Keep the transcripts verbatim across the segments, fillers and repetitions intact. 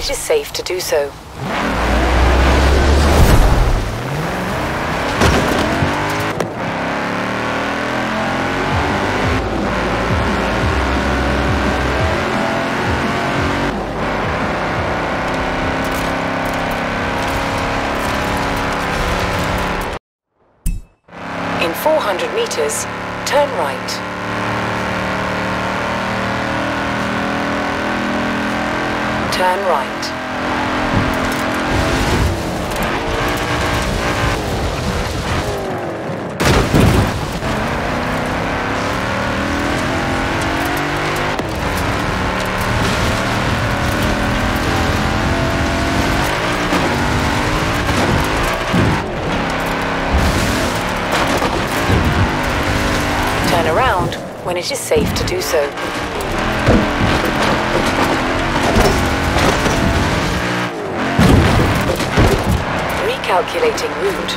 it is safe to do so. In four hundred meters, turn right. Turn right. Turn around when it is safe to do so. Calculating route.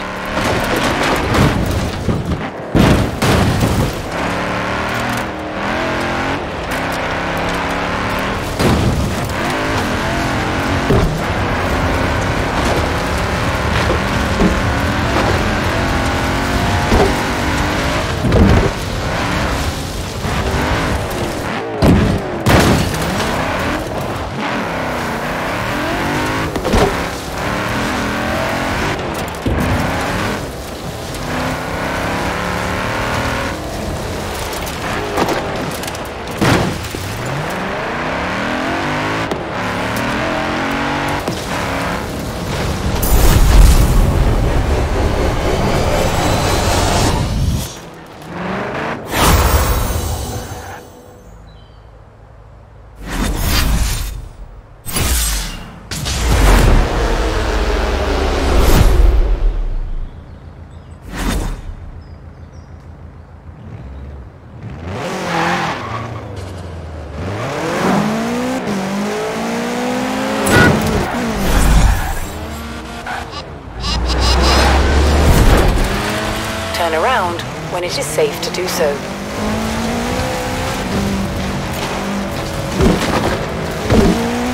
Turn around when it is safe to do so.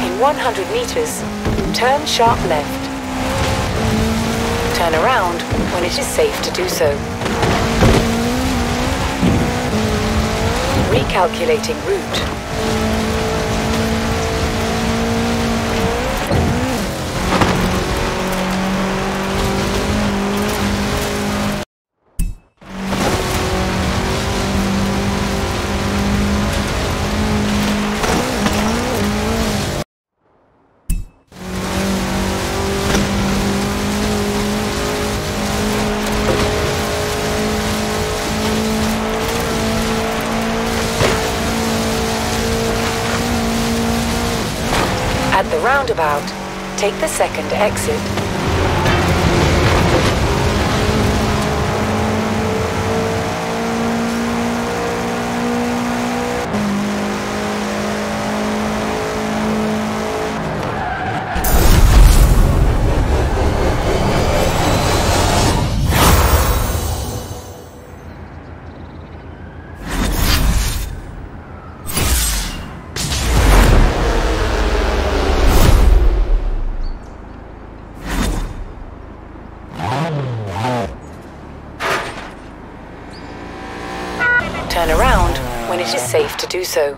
In one hundred meters, turn sharp left. Turn around when it is safe to do so. Recalculating route. At the roundabout, take the second exit. Turn around when it is safe to do so.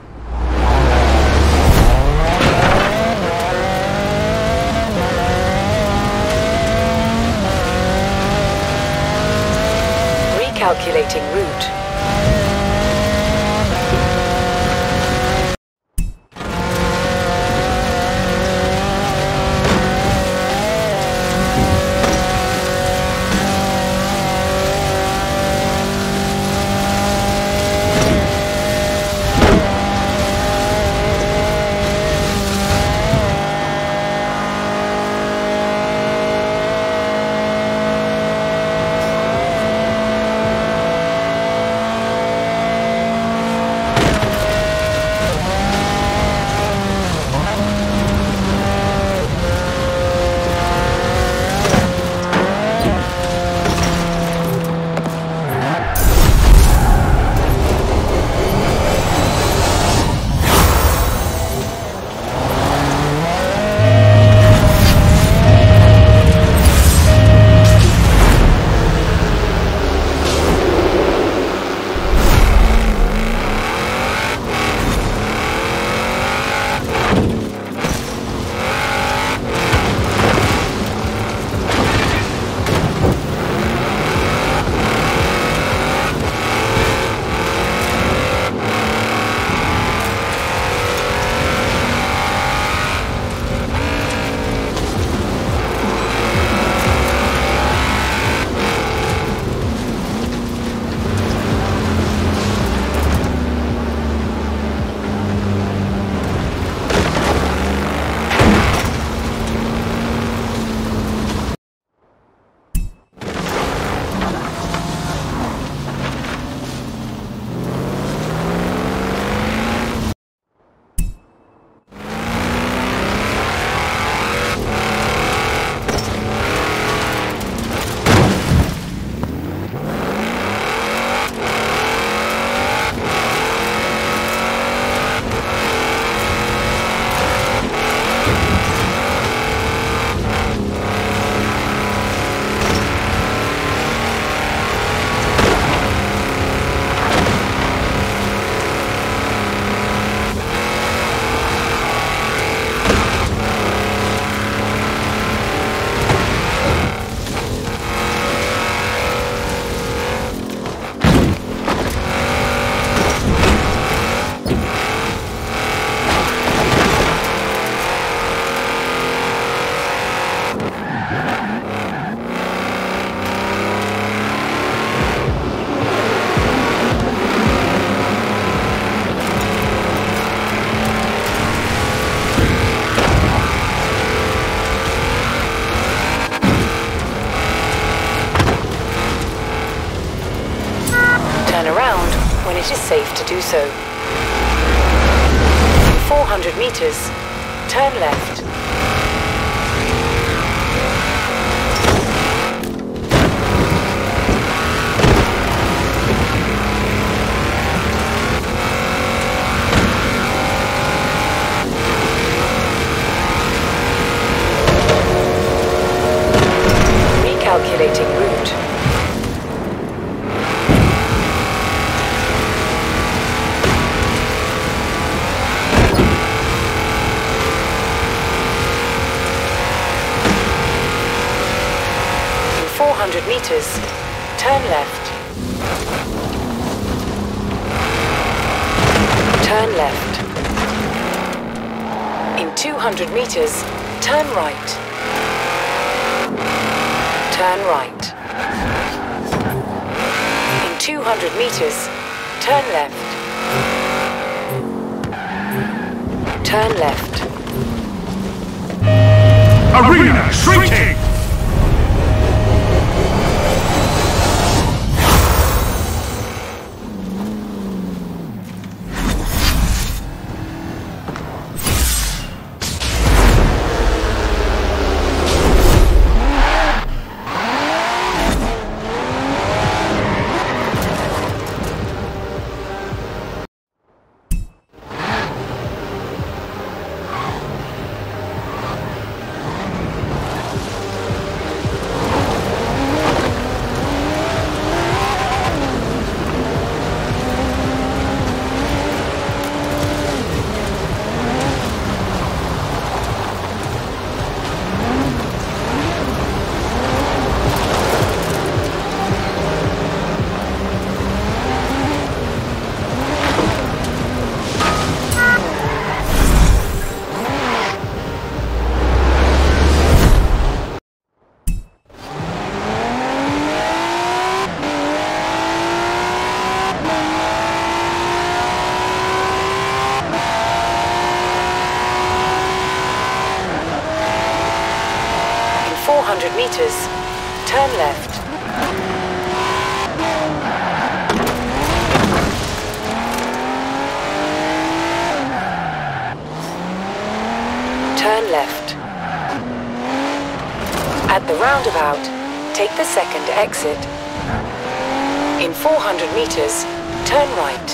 Recalculating route. it is safe to do so. four hundred meters, turn left. Recalculating route. four hundred meters, turn left. Turn left. In two hundred meters, turn right. Turn right. In two hundred meters, turn left. Turn left. Arena shrinking! four hundred meters, turn left. Turn left. At the roundabout, take the second exit. In four hundred meters, turn right.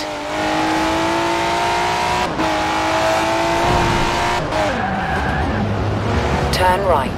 Turn right.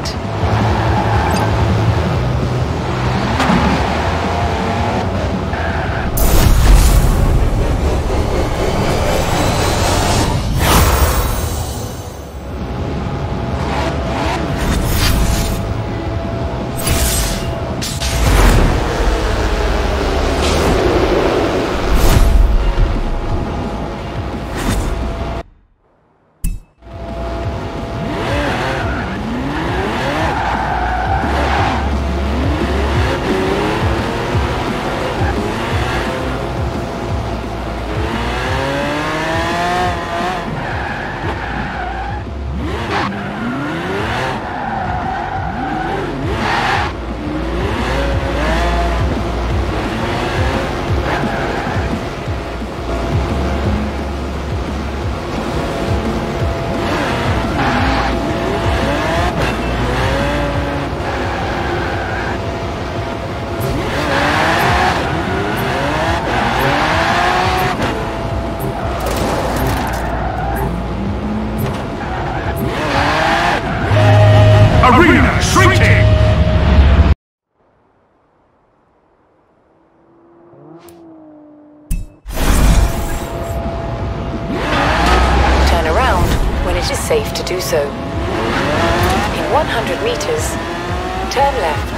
Safe to do so. In one hundred meters, turn left.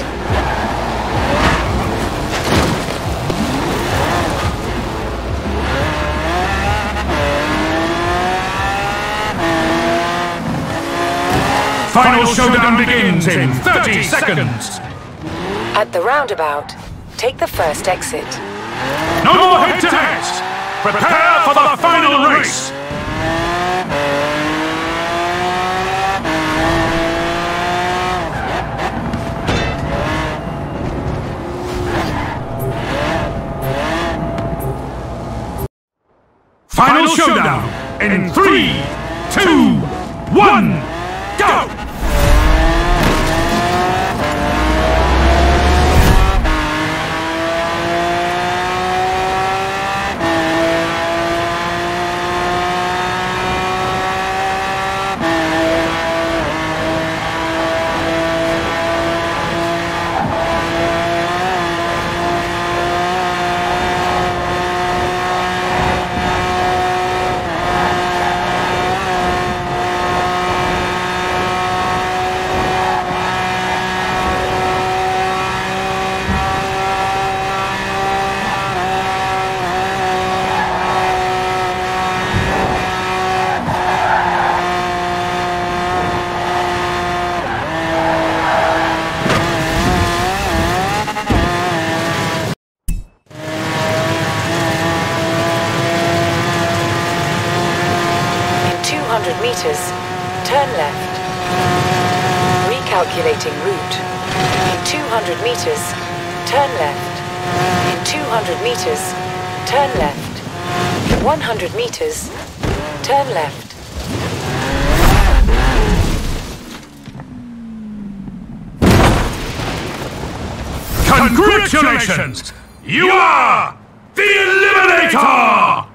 Final showdown begins in thirty seconds. At the roundabout, take the first exit. No more head-to-heads. Prepare for the final race. showdown in three, two, one, go! Meters, turn left. Recalculating route. In two hundred meters, turn left. In two hundred meters, turn left. In one hundred meters, turn left. Congratulations! You are the Eliminator!